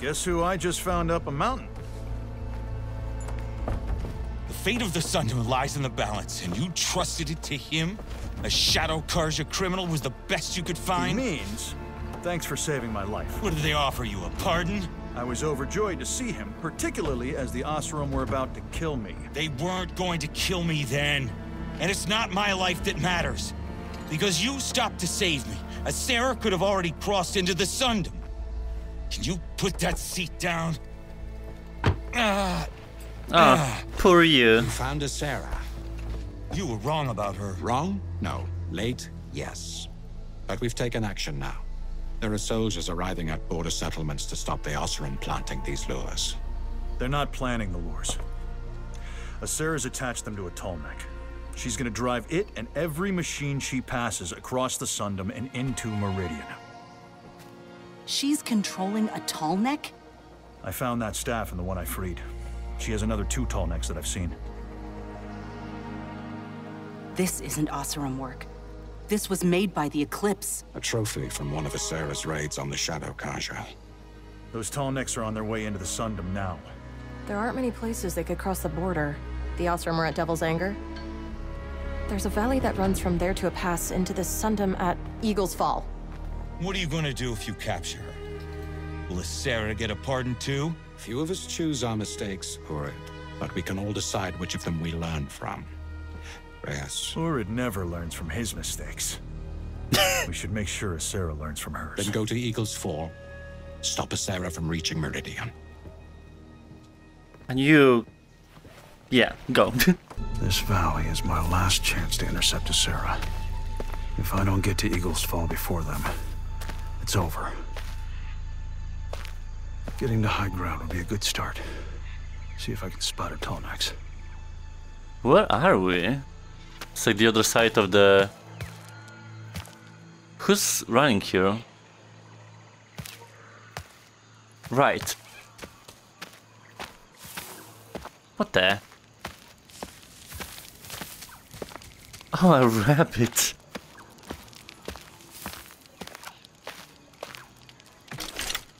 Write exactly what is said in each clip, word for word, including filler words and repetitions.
Guess who I just found up a mountain? The fate of the Sundom lies in the balance, and you trusted it to him? A Shadow Carja criminal was the best you could find? He means, thanks for saving my life. What did they offer you, a pardon? I was overjoyed to see him, particularly as the Oseram were about to kill me. They weren't going to kill me then. And it's not my life that matters. Because you stopped to save me, Asara could have already crossed into the Sundom. Can you put that seat down? Ah, uh, uh, poor you. You found Asara. You were wrong about her. Wrong? No. Late? Yes. But we've taken action now. There are soldiers arriving at border settlements to stop the Oseram planting these lures. They're not planting the lures. Asara's attached them to a Tallneck. She's gonna drive it and every machine she passes across the Sundom and into Meridian. She's controlling a Tallneck? I found that staff in the one I freed. She has another two Tallnecks that I've seen. This isn't Oseram work. This was made by the Eclipse. A trophy from one of Asara's raids on the Shadow Carja. Those Tallnecks are on their way into the Sundom now. There aren't many places they could cross the border. The Oseram are at Devil's Anger. There's a valley that runs from there to a pass into the Sundom at Eagle's Fall. What are you going to do if you capture her? Will Asara get a pardon too? Few of us choose our mistakes, Horrid. But we can all decide which of them we learn from. Reyes. Horrid never learns from his mistakes. We should make sure Asara learns from hers. Then go to Eagle's Fall. Stop Asara from reaching Meridian. And you... yeah, go. This valley is my last chance to intercept Asara. If I don't get to Eagle's Fall before them, it's over. Getting to high ground would be a good start. See if I can spot a Talnax. Where are we? It's like the other side of the... Who's running here? Right. What the? Oh, a rabbit.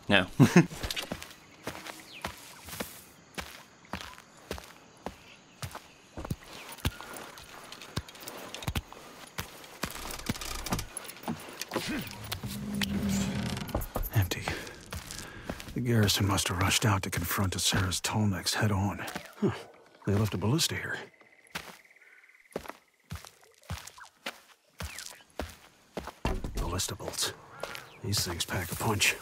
No. Garrison must have rushed out to confront Asara's Tolmex head on. Huh. They left a ballista here. Ballista bolts. These things pack a punch.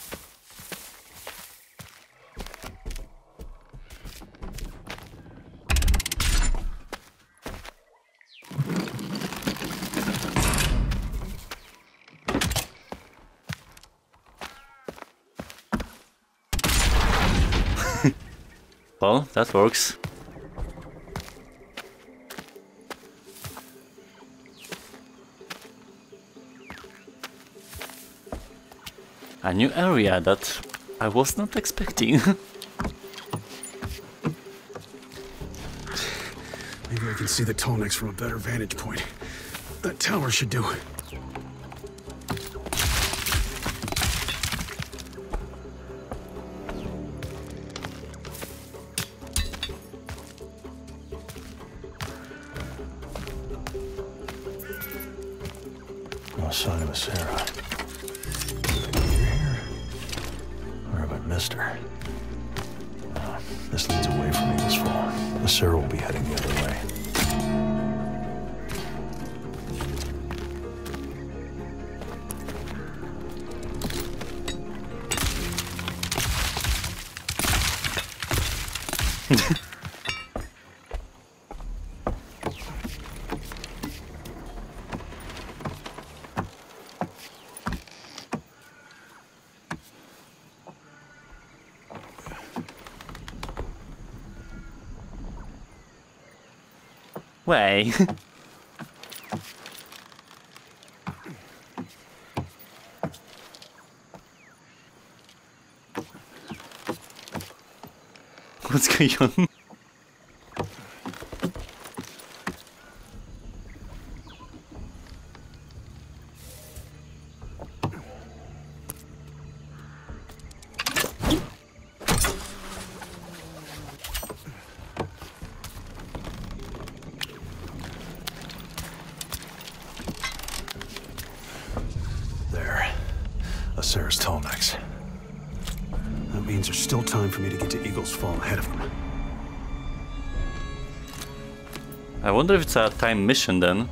Well, that works. A new area that I was not expecting. Maybe I can see the Tolmex from a better vantage point. That tower should do. Sign of Asara. Here, where have I missed her? Uh, this leads away from Eagle's Fall. Asara will be heading the other way. Way. What's going on? Asara's Tolmex. That means there's still time for me to get to Eagle's Fall ahead of him. I wonder if it's a time mission then.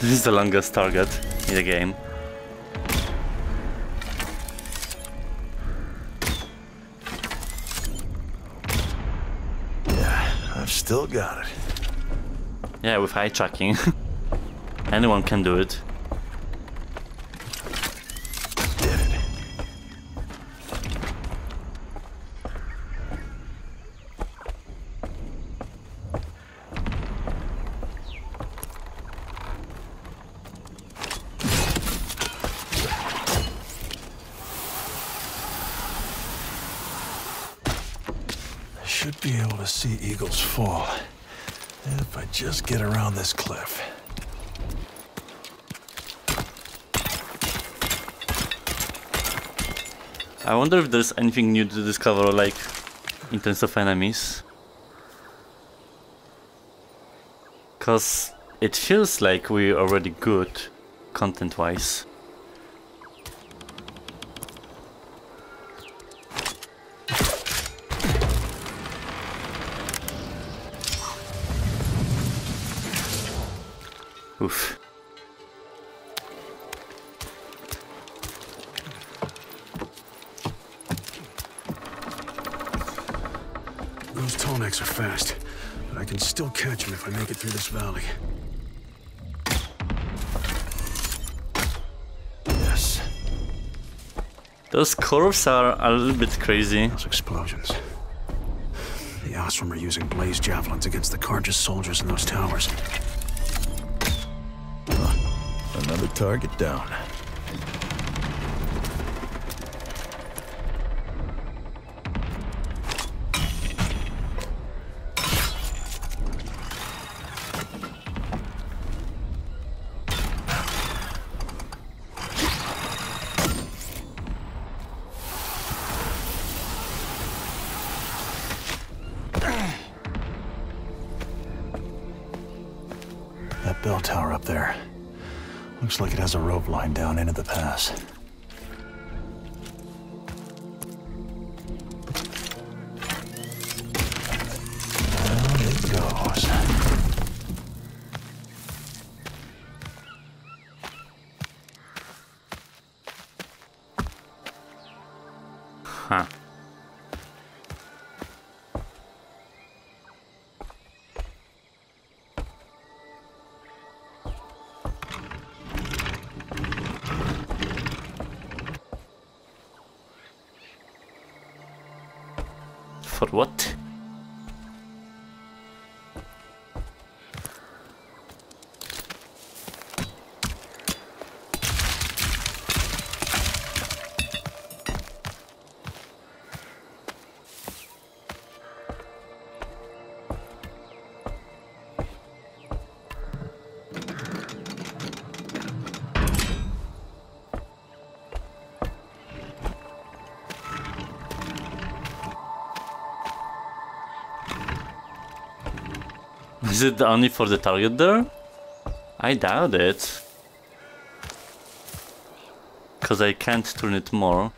This is the longest target in the game. Yeah, I've still got it. Yeah, with eye tracking. Anyone can do it. Did it. I should be able to see Eagle's Fall if I just get around this cliff. I wonder if there's anything new to discover, like, in terms of enemies. Because it feels like we're already good, content-wise. Oof. Tallnecks are fast, but I can still catch them if I make it through this valley. Yes. Those curves are a little bit crazy. Those explosions. The Oseram are using blaze javelins against the Carja soldiers in those towers. Huh. Another target down. Looks like it has a rope line down into the pass. Down it goes. Huh. What? Is it only for the target there? I doubt it. Because I can't turn it more.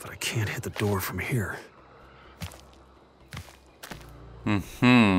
But I can't hit the door from here. Mm-hmm.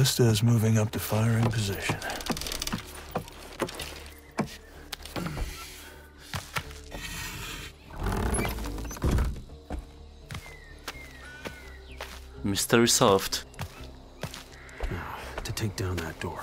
Lester is moving up to firing position. Mystery solved. Now, to take down that door.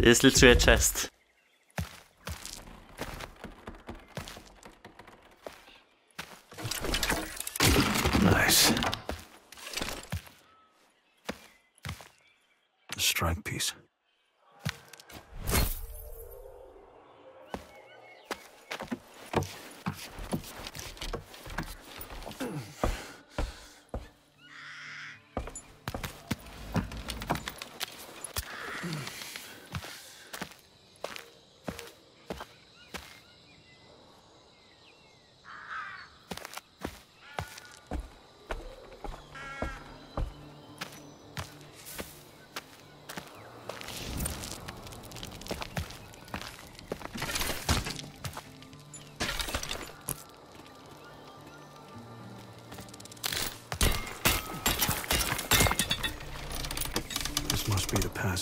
There's literally a chest. Nice. A strike piece.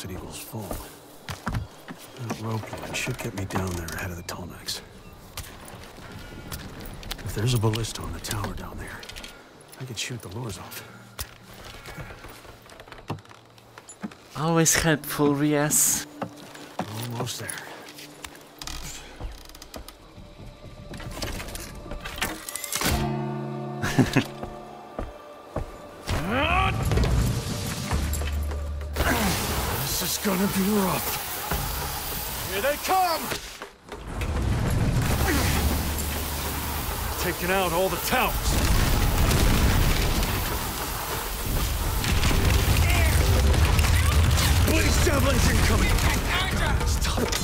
At Eagle's Fall. That rope line should get me down there ahead of the Tolmex. If there's a ballista on the tower down there, I could shoot the lures off. Always helpful, Ries. Almost there. Gonna be rough. Here they come! Taking out all the towers. Blaze javelins incoming! Stop it!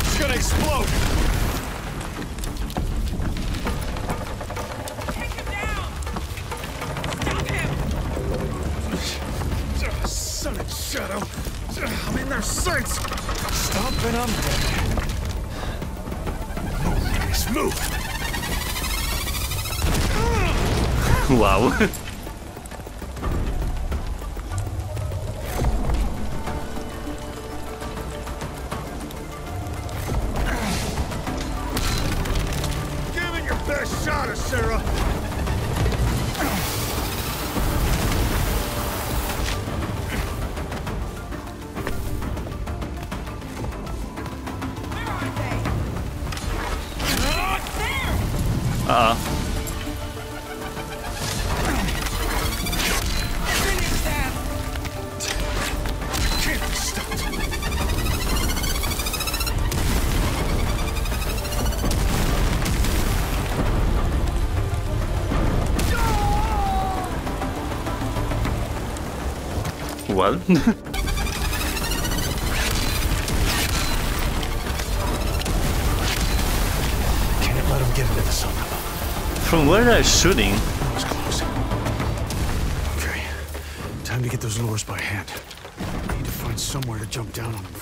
It's gonna explode! Take him down! Stop him! Son of Shadow! I'm in their sights! Stop and I'm dead. Move, Ries, move! Wow. Give it your best shot, Asara! Uh-oh. Well. From where are they shooting? That was close. Okay, time to get those lures by hand. I need to find somewhere to jump down on them from.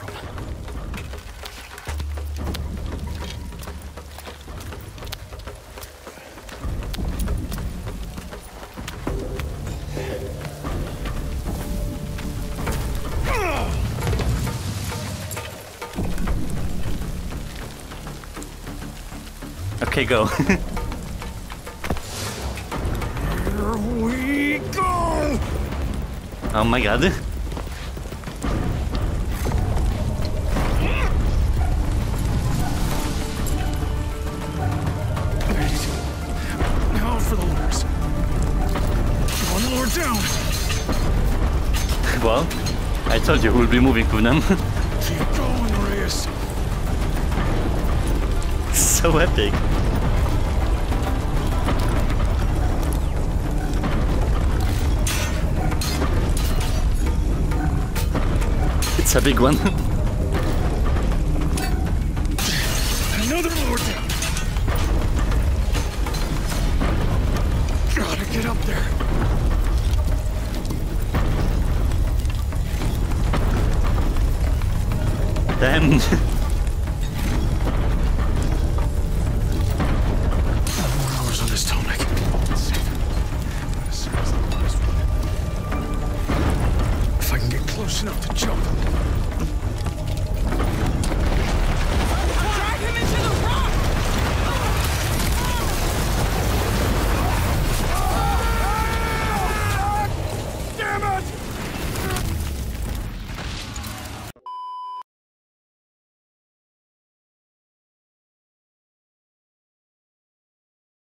Okay, go. Oh my god. Now for the lures. One lure down. Well, I told you we'll be moving with them. Keep going, Reyes. So epic. That's a big one. Another lord down. Gotta get up there. Damn.